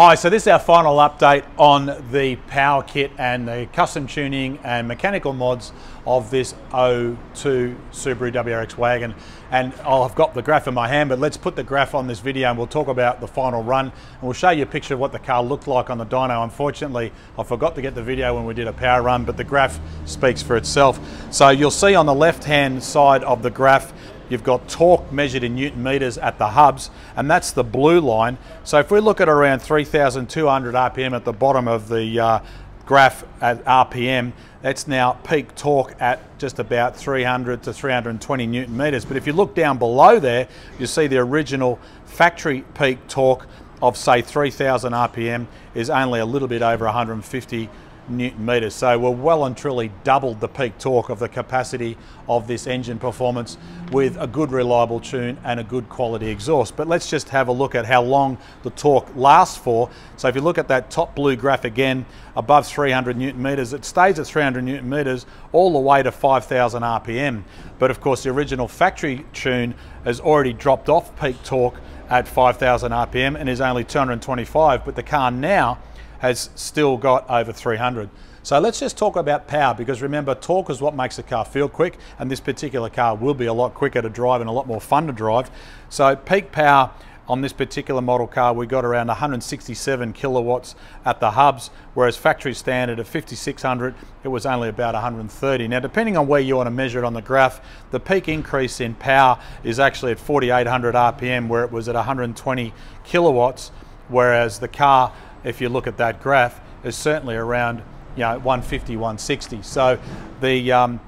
Hi, so this is our final update on the power kit and the custom tuning and mechanical mods of this 02 Subaru WRX Wagon. And I've got the graph in my hand, but let's put the graph on this video and we'll talk about the final run. And we'll show you a picture of what the car looked like on the dyno. Unfortunately, I forgot to get the video when we did a power run, but the graph speaks for itself. So you'll see on the left-hand side of the graph, you've got torque measured in Newton meters at the hubs, and that's the blue line. So if we look at around 3,200 RPM at the bottom of the graph at RPM, that's now peak torque at just about 300 to 320 Newton meters. But if you look down below there, you see the original factory peak torque of say 3,000 RPM is only a little bit over 150 Newton meters. So we're well and truly doubled the peak torque of the capacity of this engine performance with a good reliable tune and a good quality exhaust. But let's just have a look at how long the torque lasts for. So if you look at that top blue graph again, above 300 Newton meters, it stays at 300 Newton meters all the way to 5,000 RPM. But of course the original factory tune has already dropped off peak torque at 5,000 RPM and is only 225, but the car now has still got over 300. So let's just talk about power, because remember, torque is what makes a car feel quick, and this particular car will be a lot quicker to drive and a lot more fun to drive. So peak power on this particular model car, we got around 167 kilowatts at the hubs, whereas factory standard of 5,600, it was only about 130. Now, depending on where you want to measure it on the graph, the peak increase in power is actually at 4,800 RPM, where it was at 120 kilowatts, whereas the car, if you look at that graph, is certainly around 150, 160. So the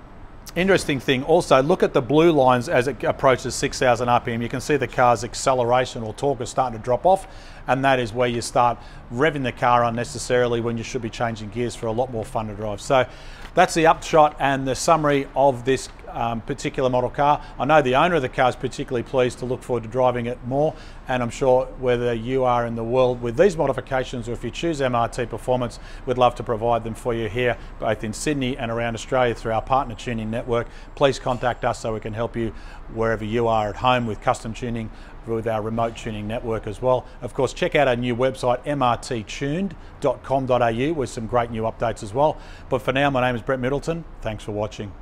interesting thing also, look at the blue lines as it approaches 6,000 RPM. You can see the car's acceleration or torque is starting to drop off, and that is where you start revving the car unnecessarily when you should be changing gears for a lot more fun to drive. So that's the upshot and the summary of this particular model car. I know the owner of the car is particularly pleased to look forward to driving it more, and I'm sure whether you are in the world with these modifications or if you choose MRT Performance, we'd love to provide them for you here, both in Sydney and around Australia through our partner tuning network. Please contact us so we can help you wherever you are at home with custom tuning, with our remote tuning network as well. Of course, check out our new website, mrttuned.com.au, with some great new updates as well. But for now, my name is Brett Middleton. Thanks for watching.